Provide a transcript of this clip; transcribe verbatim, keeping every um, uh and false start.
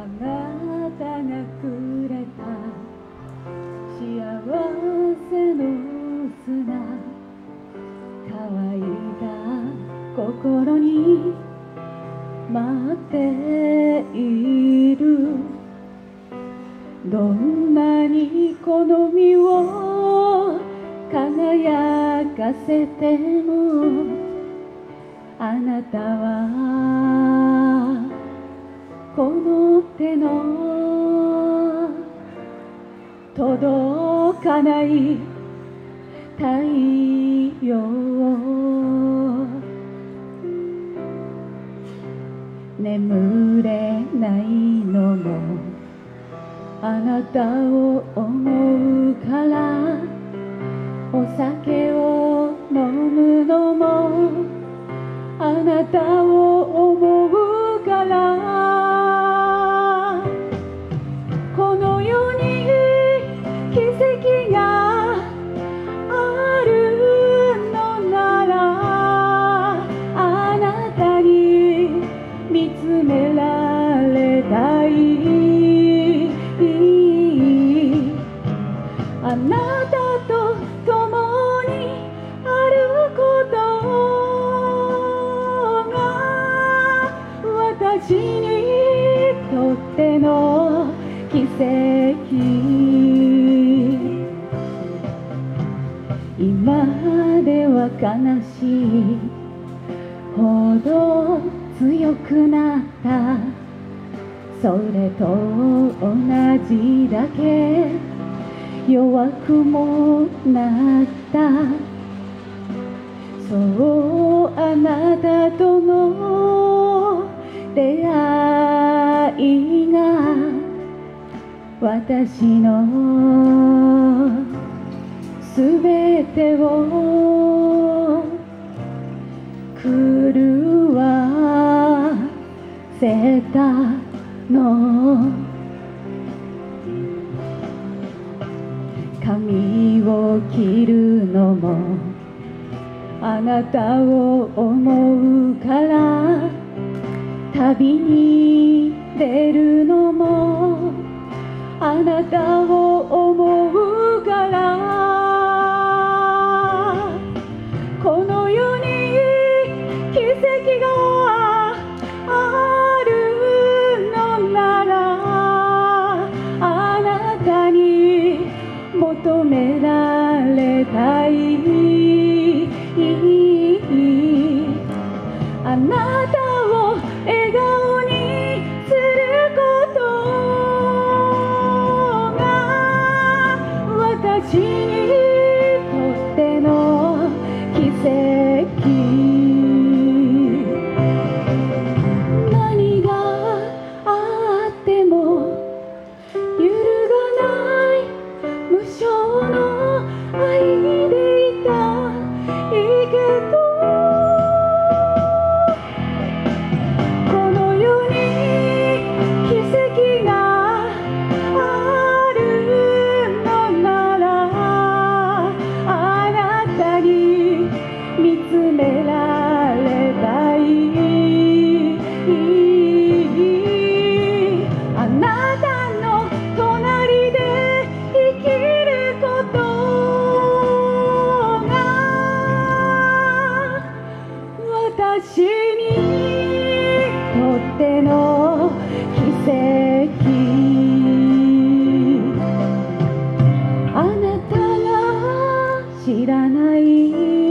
あなたがくれた幸せの砂、乾いた心に待っている。どんなにこの身を輝かせてもあなたはこの手の届かない太陽、眠れないのもあなたを思うから、お酒を飲むのもあなたを思うから、この世に奇跡があるのならあなたに見つめられたい。あなたと共に歩くこと私にとっての奇跡、今では悲しいほど強くなった、それと同じだけ弱くもなった。そうあなたとの出会いが私のすべてを狂わせたの。髪を切るのもあなたを思うから、旅に出るのもあなたを思うから、この世に奇跡があるのならあなたに求められたい。あなた笑顔にすることが私にとっての奇跡。何があっても揺るがない無償の愛でいたいけど、私にとっての奇跡。あなたが知らない